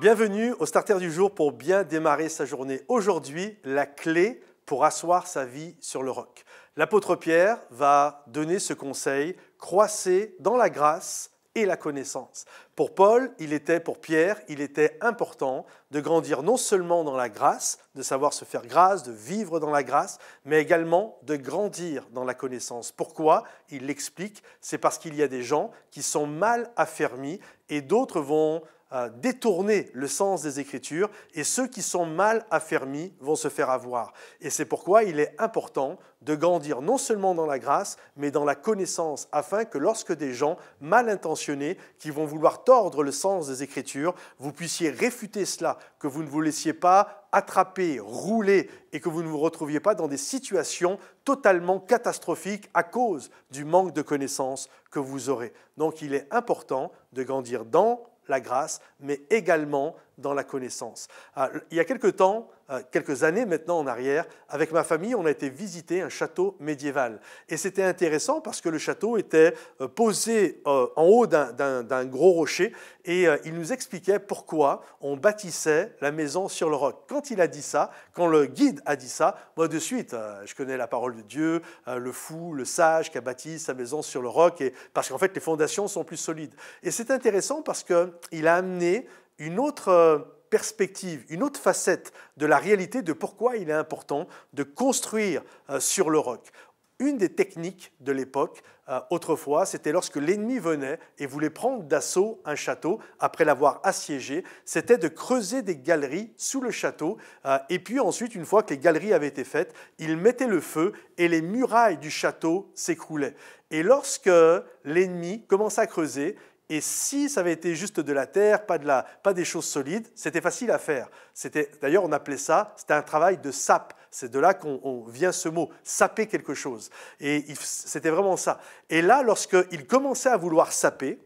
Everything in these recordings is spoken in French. Bienvenue au Starter du jour pour bien démarrer sa journée. Aujourd'hui, la clé pour asseoir sa vie sur le roc. L'apôtre Pierre va donner ce conseil, croissez dans la grâce et la connaissance. Pour Pierre, il était important de grandir non seulement dans la grâce, de savoir se faire grâce, de vivre dans la grâce, mais également de grandir dans la connaissance. Pourquoi? Il l'explique, c'est parce qu'il y a des gens qui sont mal affermis et d'autres vont détourner le sens des Écritures et ceux qui sont mal affermis vont se faire avoir. Et c'est pourquoi il est important de grandir non seulement dans la grâce, mais dans la connaissance, afin que lorsque des gens mal intentionnés, qui vont vouloir tordre le sens des Écritures, vous puissiez réfuter cela, que vous ne vous laissiez pas attraper, rouler, et que vous ne vous retrouviez pas dans des situations totalement catastrophiques à cause du manque de connaissances que vous aurez. Donc il est important de grandir dans la grâce, mais également dans la connaissance. Il y a quelques années maintenant en arrière, avec ma famille, on a été visiter un château médiéval. Et c'était intéressant parce que le château était posé en haut d'un gros rocher et il nous expliquait pourquoi on bâtissait la maison sur le roc. Quand il a dit ça, quand le guide a dit ça, moi de suite, je connais la parole de Dieu, le fou, le sage qui a bâti sa maison sur le roc, parce qu'en fait les fondations sont plus solides. Et c'est intéressant parce qu'il a amené une autre perspective, une autre facette de la réalité de pourquoi il est important de construire sur le roc. Une des techniques de l'époque, autrefois, c'était lorsque l'ennemi venait et voulait prendre d'assaut un château, après l'avoir assiégé, c'était de creuser des galeries sous le château et puis ensuite, une fois que les galeries avaient été faites, ils mettaient le feu et les murailles du château s'écroulaient. Et lorsque l'ennemi commençait à creuser, et si ça avait été juste de la terre, pas des choses solides, c'était facile à faire. D'ailleurs, on appelait ça, c'était un travail de sape. C'est de là qu'on vient ce mot, saper quelque chose. Et c'était vraiment ça. Et là, lorsqu'il commençait à vouloir saper,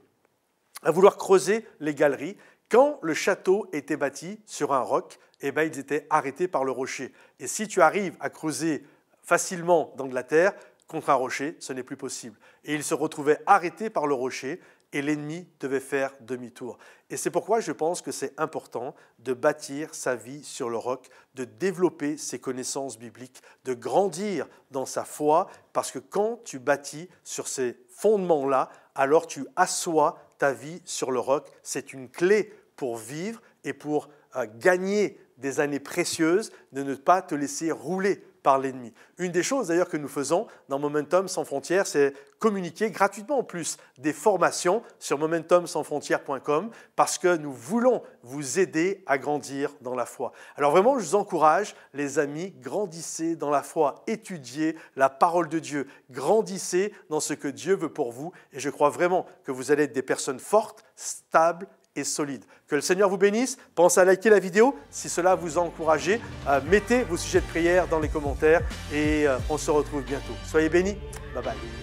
à vouloir creuser les galeries, quand le château était bâti sur un roc, eh bien, ils étaient arrêtés par le rocher. Et si tu arrives à creuser facilement dans de la terre, contre un rocher, ce n'est plus possible. Et ils se retrouvaient arrêtés par le rocher, et l'ennemi devait faire demi-tour. Et c'est pourquoi je pense que c'est important de bâtir sa vie sur le roc, de développer ses connaissances bibliques, de grandir dans sa foi, parce que quand tu bâtis sur ces fondements-là, alors tu assois ta vie sur le roc. C'est une clé pour vivre et pour gagner des années précieuses, de ne pas te laisser rouler par l'ennemi. Une des choses d'ailleurs que nous faisons dans Momentum Sans Frontières, c'est communiquer gratuitement en plus des formations sur momentumsansfrontières.com parce que nous voulons vous aider à grandir dans la foi. Alors vraiment, je vous encourage, les amis, grandissez dans la foi, étudiez la parole de Dieu, grandissez dans ce que Dieu veut pour vous et je crois vraiment que vous allez être des personnes fortes, stables et solide. Que le Seigneur vous bénisse. Pensez à liker la vidéo si cela vous a encouragé. Mettez vos sujets de prière dans les commentaires et on se retrouve bientôt. Soyez bénis. Bye bye.